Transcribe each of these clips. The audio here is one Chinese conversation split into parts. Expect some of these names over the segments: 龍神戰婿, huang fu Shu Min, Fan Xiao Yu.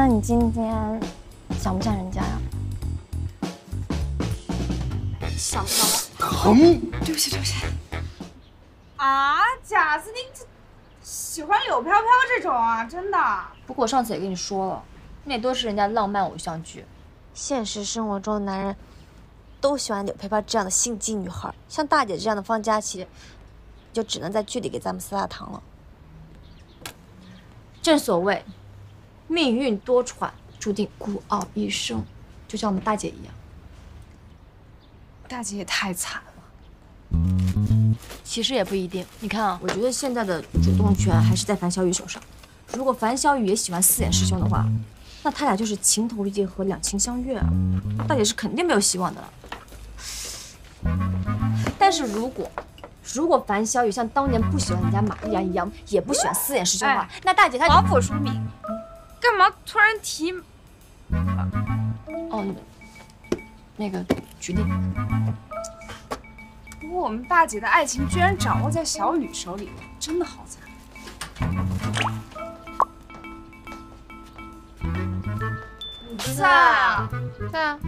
那你今天想不想人家呀？想不到。疼！对不起，对不起。啊，贾斯汀这喜欢柳飘飘这种啊，真的。不过我上次也跟你说了，那都是人家浪漫偶像剧，现实生活中的男人都喜欢柳飘飘这样的心机女孩，像大姐这样的方佳琪，就只能在剧里给咱们塞大糖了。正所谓，命运多舛，注定孤傲一生，就像我们大姐一样。大姐也太惨了。其实也不一定，你看啊，我觉得现在的主动权还是在樊小雨手上。如果樊小雨也喜欢四眼师兄的话，那他俩就是情投意结和，两情相悦啊，大姐是肯定没有希望的了。但是如果樊小雨像当年不喜欢人家马丽阳一样，也不喜欢四眼师兄的话，那大姐她老火书敏，干嘛突然提？哦，那个举例。不过我们大姐的爱情居然掌握在小雨手里，真的好惨。 在啊，在啊，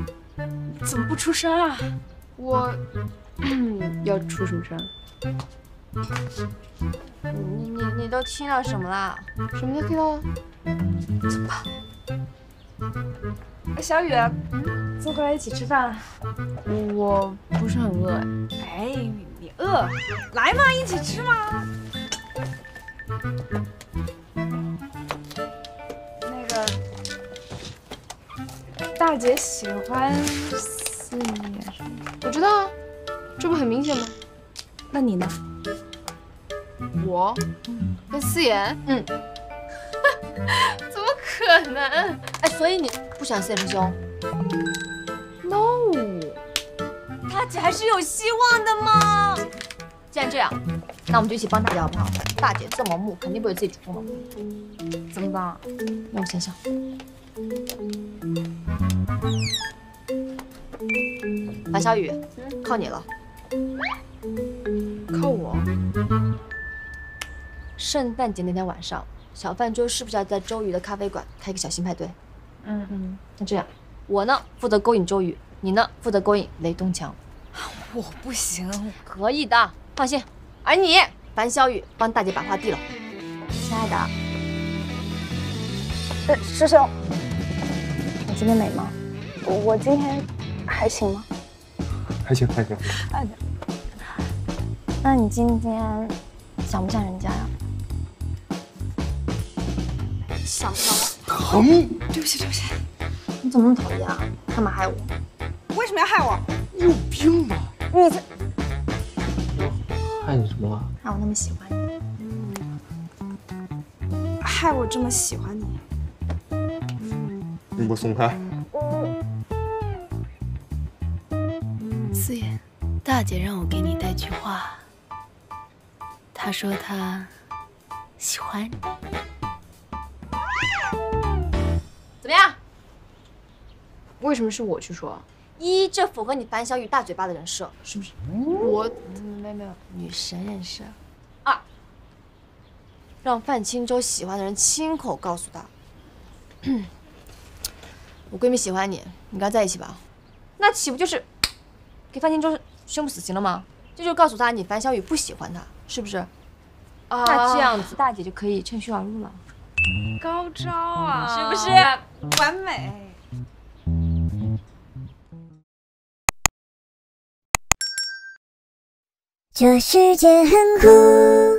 怎么不出声啊？我要出什么声？你都听到什么啦？什么都听到了。怎么办？小雨，坐过来一起吃饭。我不是很饿哎。哎，你饿？来嘛，一起吃嘛。那个。 大姐喜欢四眼，我知道啊，这不很明显吗？那你呢？我跟四眼，怎么可能？哎，所以你不喜欢四眼师兄 ？No， 大姐还是有希望的嘛。既然这样，那我们就一起帮大姐好不好？大姐这么木，肯定不会自己主动的。怎么帮啊？让我想想。 樊小雨，靠你了。靠我？圣诞节那天晚上，小饭桌是不是要在周瑜的咖啡馆开个小型派对？那这样，我呢负责勾引周瑜，你呢负责勾引雷东强。我不行，可以的，放心。而你，樊小雨，帮大姐把话递了。亲爱的，师兄。 你今天美吗？我今天还行吗？还行，还行。哎，那你今天想不想人家呀？想不到。疼！对不起，对不起。你怎么那么讨厌啊？干嘛害我？为什么要害我？你有病吧？你这……我害你什么了？害我那么喜欢你。害我这么喜欢你。 你给我松开！四眼，大姐让我给你带句话。她说她喜欢你，怎么样？为什么是我去说？一，这符合你樊小雨大嘴巴的人设，是不是？我没有女神人设。二，让范青州喜欢的人亲口告诉他。我闺蜜喜欢你，你跟她在一起吧，那岂不就是给范青州宣布死刑了吗？这就告诉她你樊小雨不喜欢她，是不是？啊，那这样子大姐就可以趁虚而入了，高招啊，是不是完美？这世界很酷。